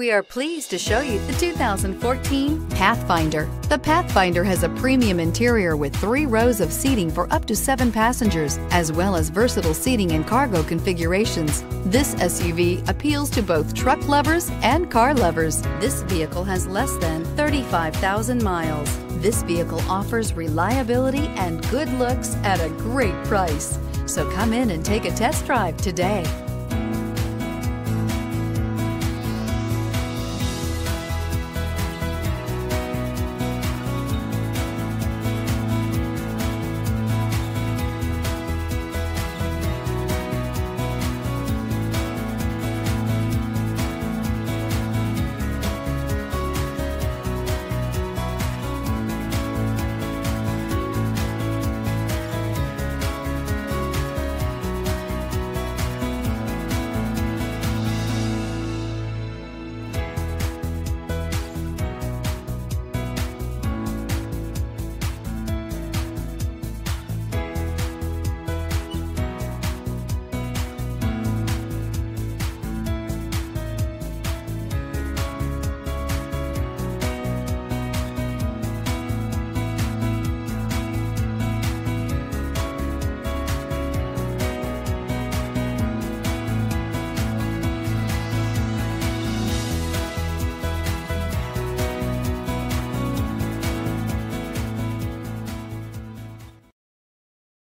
We are pleased to show you the 2014 Pathfinder. The Pathfinder has a premium interior with 3 rows of seating for up to 7 passengers, as well as versatile seating and cargo configurations. This SUV appeals to both truck lovers and car lovers. This vehicle has less than 35,000 miles. This vehicle offers reliability and good looks at a great price. So come in and take a test drive today.